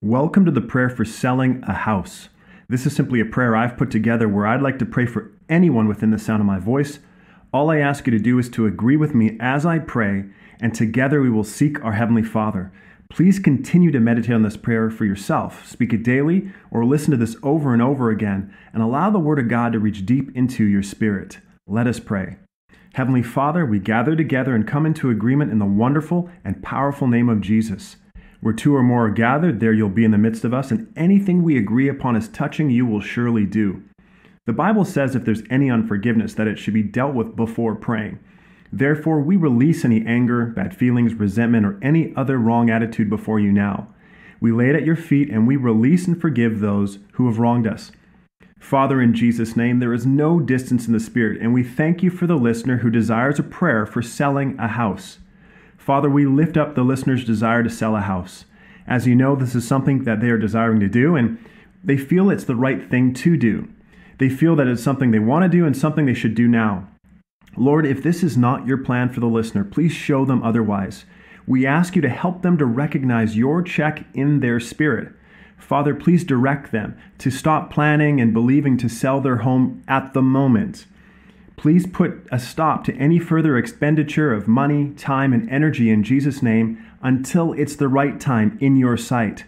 Welcome to the prayer for selling a house. This is simply a prayer I've put together where I'd like to pray for anyone within the sound of my voice. All I ask you to do is to agree with me as I pray, and together we will seek our Heavenly Father. Please continue to meditate on this prayer for yourself. Speak it daily or listen to this over and over again, and allow the Word of God to reach deep into your spirit. Let us pray. Heavenly Father, we gather together and come into agreement in the wonderful and powerful name of Jesus. Where two or more are gathered, there you'll be in the midst of us, and anything we agree upon as touching you will surely do. The Bible says if there's any unforgiveness, that it should be dealt with before praying. Therefore, we release any anger, bad feelings, resentment, or any other wrong attitude before you now. We lay it at your feet, and we release and forgive those who have wronged us. Father, in Jesus' name, there is no distance in the Spirit, and we thank you for the listener who desires a prayer for selling a house. Father, we lift up the listener's desire to sell a house. As you know, this is something that they are desiring to do, and they feel it's the right thing to do. They feel that it's something they want to do and something they should do now. Lord, if this is not your plan for the listener, please show them otherwise. We ask you to help them to recognize your check in their spirit. Father, please direct them to stop planning and believing to sell their home at the moment. Please put a stop to any further expenditure of money, time, and energy in Jesus' name until it's the right time in your sight.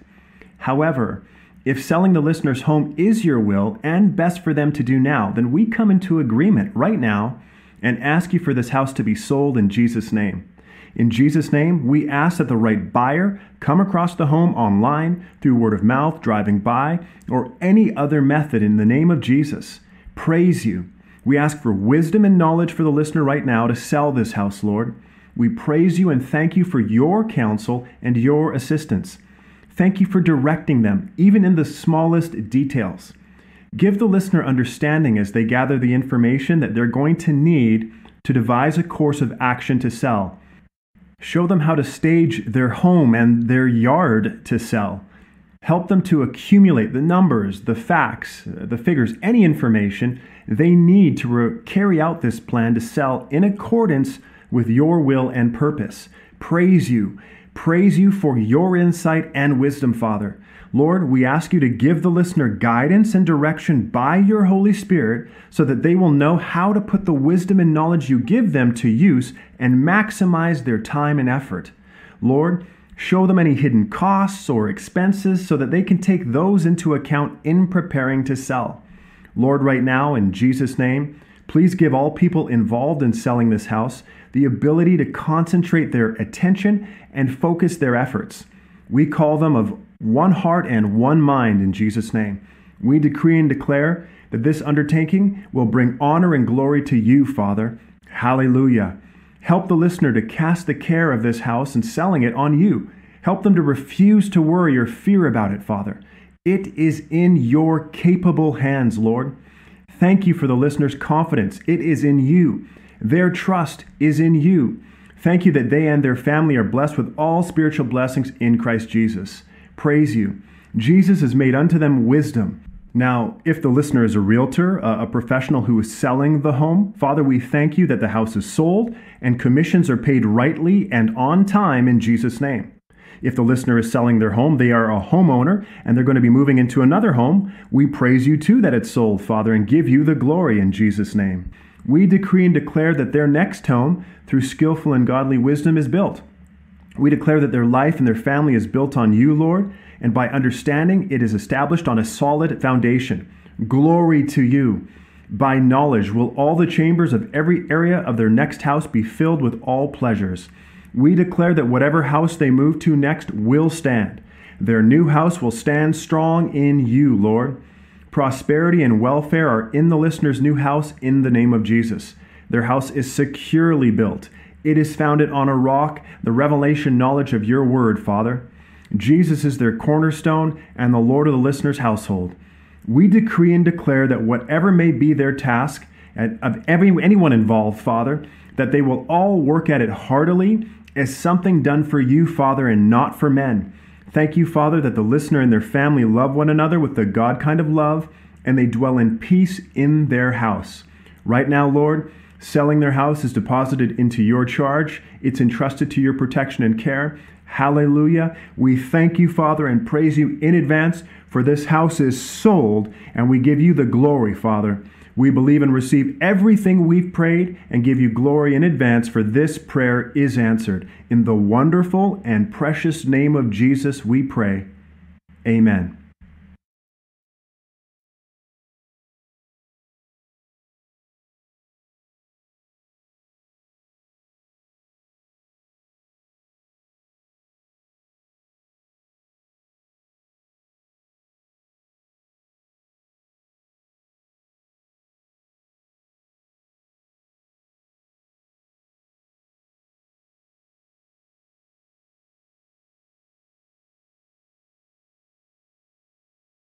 However, if selling the listener's home is your will and best for them to do now, then we come into agreement right now and ask you for this house to be sold in Jesus' name. In Jesus' name, we ask that the right buyer come across the home online, through word of mouth, driving by, or any other method in the name of Jesus. Praise you. We ask for wisdom and knowledge for the listener right now to sell this house, Lord. We praise you and thank you for your counsel and your assistance. Thank you for directing them, even in the smallest details. Give the listener understanding as they gather the information that they're going to need to devise a course of action to sell. Show them how to stage their home and their yard to sell. Help them to accumulate the numbers, the facts, the figures, any information they need to carry out this plan to sell in accordance with your will and purpose. Praise you. Praise you for your insight and wisdom, Father. Lord, we ask you to give the listener guidance and direction by your Holy Spirit so that they will know how to put the wisdom and knowledge you give them to use and maximize their time and effort. Lord, show them any hidden costs or expenses so that they can take those into account in preparing to sell. Lord, right now, in Jesus' name, please give all people involved in selling this house the ability to concentrate their attention and focus their efforts. We call them of one heart and one mind in Jesus' name. We decree and declare that this undertaking will bring honor and glory to you, Father. Hallelujah. Help the listener to cast the care of this house and selling it on you. Help them to refuse to worry or fear about it, Father. It is in your capable hands, Lord. Thank you for the listener's confidence. It is in you. Their trust is in you. Thank you that they and their family are blessed with all spiritual blessings in Christ Jesus. Praise you. Jesus has made unto them wisdom. Now, if the listener is a realtor, a professional who is selling the home, Father, we thank you that the house is sold and commissions are paid rightly and on time in Jesus' name. If the listener is selling their home, they are a homeowner and they're going to be moving into another home. We praise you too that it's sold, Father, and give you the glory in Jesus' name. We decree and declare that their next home, through skillful and godly wisdom, is built. We declare that their life and their family is built on you, Lord, and by understanding it is established on a solid foundation. Glory to you. By knowledge will all the chambers of every area of their next house be filled with all pleasures. We declare that whatever house they move to next will stand. Their new house will stand strong in you, Lord. Prosperity and welfare are in the listener's new house in the name of Jesus. Their house is securely built. It is founded on a rock, the revelation knowledge of your word, Father. Jesus is their cornerstone and the Lord of the listener's household. We decree and declare that whatever may be their task, and of anyone involved, Father, that they will all work at it heartily as something done for you, Father, and not for men. Thank you, Father, that the listener and their family love one another with the God kind of love, and they dwell in peace in their house. Right now, Lord, selling their house is deposited into your charge. It's entrusted to your protection and care. Hallelujah. We thank you, Father, and praise you in advance, for this house is sold, and we give you the glory, Father. We believe and receive everything we've prayed and give you glory in advance, for this prayer is answered. In the wonderful and precious name of Jesus, we pray. Amen.